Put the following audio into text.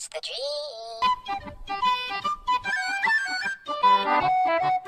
It's the dream.